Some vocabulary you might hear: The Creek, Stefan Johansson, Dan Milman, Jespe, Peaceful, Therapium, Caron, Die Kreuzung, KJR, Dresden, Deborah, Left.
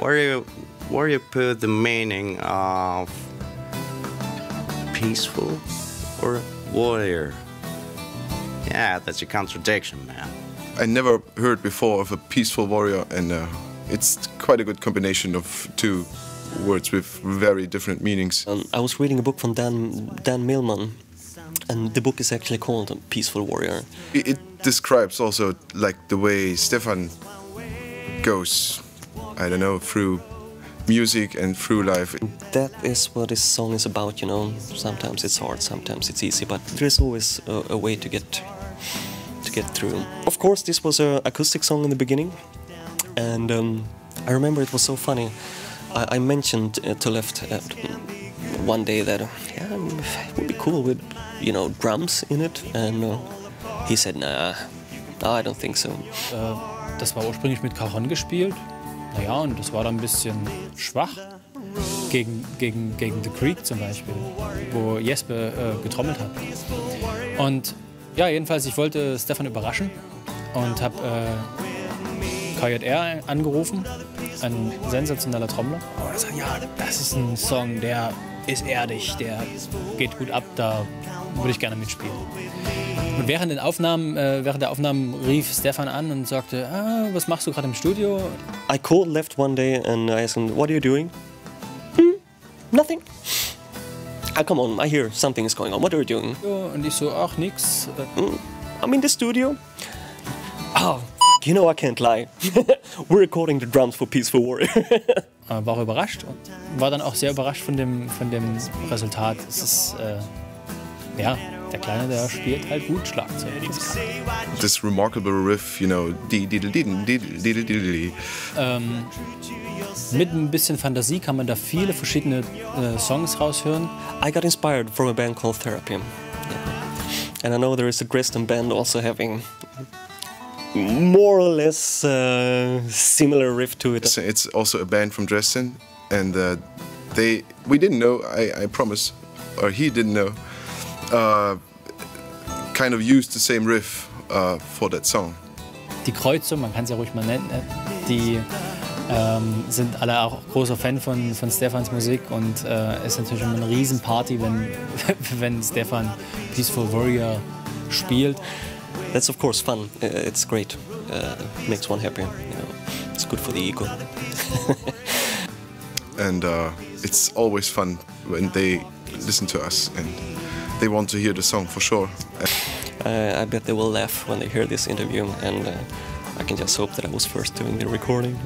Where you put the meaning of peaceful or warrior? Yeah, that's a contradiction, man. I never heard before of a peaceful warrior, and it's quite a good combination of two words with very different meanings. I was reading a book from Dan Milman, and the book is actually called Peaceful Warrior. It describes also like the way Stefan goes, I don't know, through music and through life. That is what this song is about, you know. Sometimes it's hard, sometimes it's easy, but there's always a way to get through. Of course, this was an acoustic song in the beginning, and I remember it was so funny. I mentioned to Left one day that yeah, it would be cool with, you know, drums in it, and he said, nah, I don't think so. Das war ursprünglich mit Caron gespielt. Naja, und das war dann ein bisschen schwach gegen The Creek zum Beispiel, wo Jespe getrommelt hat. Und ja, jedenfalls, ich wollte Stefan überraschen und habe KJR angerufen, ein sensationeller Trommler. Und er sagt, ja, das ist ein Song, der ist erdig, der geht gut ab, da würde ich gerne mitspielen. Und während der Aufnahmen rief Stefan an und sagte, ah, was machst du gerade im Studio? I called Left one day and I asked him, what are you doing? Nothing. Ah, come on, I hear something is going on. What are you doing? Und ich so, ach, nix. I'm in the studio. Oh, you know I can't lie. We're recording the drums for Peaceful Warrior. War überrascht und war dann auch sehr überrascht von dem Resultat. Es ist, ja. Der Kleine, der spielt halt gut Schlagzeug. This remarkable riff, you know, mit ein bisschen Fantasie kann man da viele verschiedene Songs raushören. I got inspired from a band called Therapium. And I know there is a Dresden band also having more or less similar riff to it. It's also a band from Dresden, and we didn't know, I promise, or he didn't know. Kind of used the same riff for that song. Die Kreuzung, man kann es ja ruhig mal nennen, die sind alle auch großer Fan von Stefans Musik, und es ist natürlich immer eine Riesenparty, wenn Stefan Peaceful Warrior spielt. That's of course fun. It's great. Makes one happy. You know. It's good for the ego. And it's always fun when they listen to us and they want to hear the song for sure. I bet they will laugh when they hear this interview, and I can just hope that I was first doing the recording.